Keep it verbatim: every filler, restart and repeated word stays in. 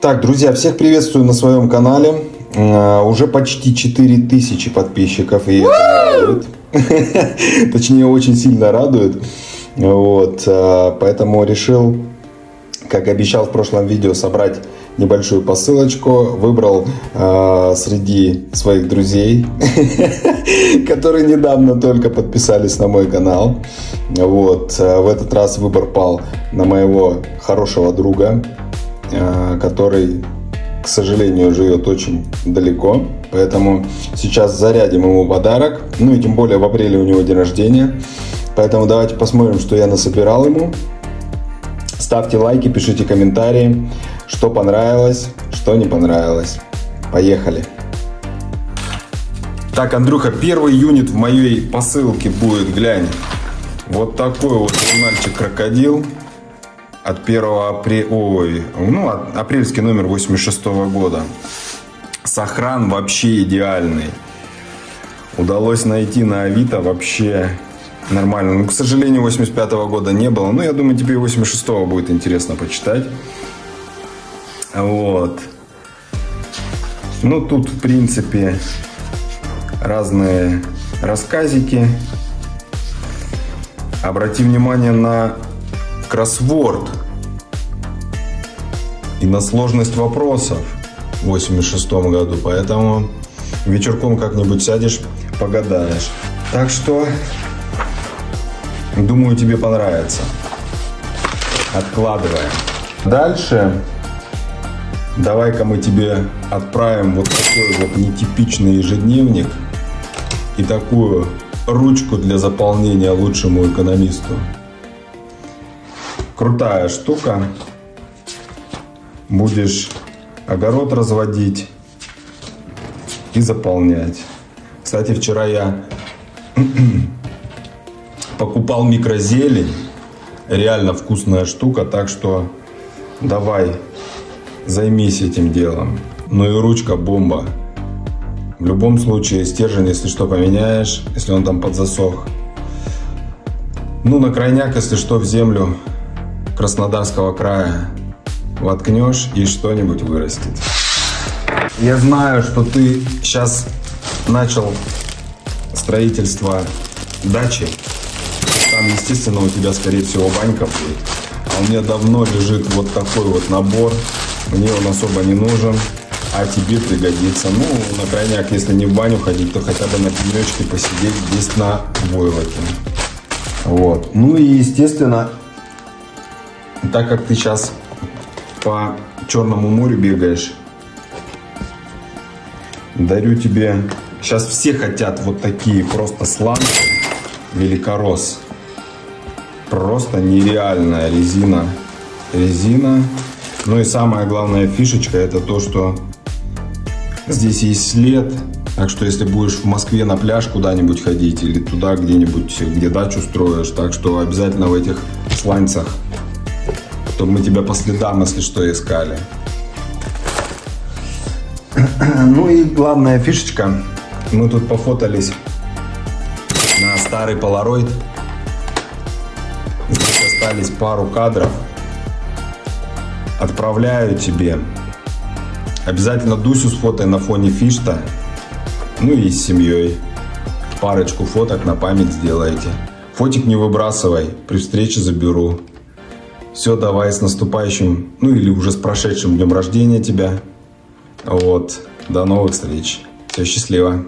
Так, друзья, всех приветствую на своем канале. Uh, уже почти четыре тысячи подписчиков, и это радует. Точнее, очень сильно радует. Вот, uh, поэтому решил, как обещал в прошлом видео, собрать небольшую посылочку. Выбрал э, среди своих друзей, которые недавно только подписались на мой канал. Вот, в этот раз выбор пал на моего хорошего друга, э, который, к сожалению, живет очень далеко. Поэтому сейчас зарядим ему подарок. Ну и тем более в апреле у него день рождения. Поэтому давайте посмотрим, что я насобирал ему. Ставьте лайки, пишите комментарии, что понравилось, что не понравилось. Поехали! Так, Андрюха, первый юнит в моей посылке будет, глянь. Вот такой вот журнальчик «Крокодил» от первого апреля, ой, ну, от апрельский номер восемьдесят шестого года. Сохран вообще идеальный. Удалось найти на Авито вообще... Нормально. Ну, к сожалению, восемьдесят пятого года не было. Но я думаю, теперь восемьдесят шестого будет интересно почитать. Вот. Ну, тут, в принципе, разные рассказики. Обрати внимание на кроссворд и на сложность вопросов в восемьдесят шестом году. Поэтому вечерком как-нибудь сядешь, погадаешь. Так что... Думаю, тебе понравится. Откладываем. Дальше давай-ка мы тебе отправим вот такой вот нетипичный ежедневник и такую ручку для заполнения лучшему экономисту. Крутая штука. Будешь огород разводить и заполнять. Кстати, вчера я... покупал микрозелень, реально вкусная штука, так что давай займись этим делом. Ну и ручка бомба. В любом случае стержень, если что, поменяешь, если он там подзасох. Ну на крайняк, если что, в землю Краснодарского края воткнешь и что-нибудь вырастет. Я знаю, что ты сейчас начал строительство дачи. Там, естественно, у тебя, скорее всего, банька будет. А у меня давно лежит вот такой вот набор. Мне он особо не нужен, а тебе пригодится. Ну, на крайняк, если не в баню ходить, то хотя бы на пенечке посидеть здесь на войлоке. Вот. Ну и, естественно, так как ты сейчас по Черному морю бегаешь, дарю тебе... Сейчас все хотят вот такие просто сланцы. Великорос. Просто нереальная резина. Резина. Ну и самая главная фишечка — это то, что здесь есть след. Так что если будешь в Москве на пляж куда-нибудь ходить или туда где-нибудь, где дачу строишь, так что обязательно в этих сланцах, чтобы мы тебя по следам, если что, искали. Ну и главная фишечка. Мы тут пофотались на старый Polaroid. Здесь остались пару кадров. Отправляю тебе. Обязательно Дусю с фото на фоне Фишта. Ну и с семьей. Парочку фоток на память сделайте. Фотик не выбрасывай. При встрече заберу. Все, давай, с наступающим, ну или уже с прошедшим днем рождения тебя. Вот. До новых встреч. Все, счастливо.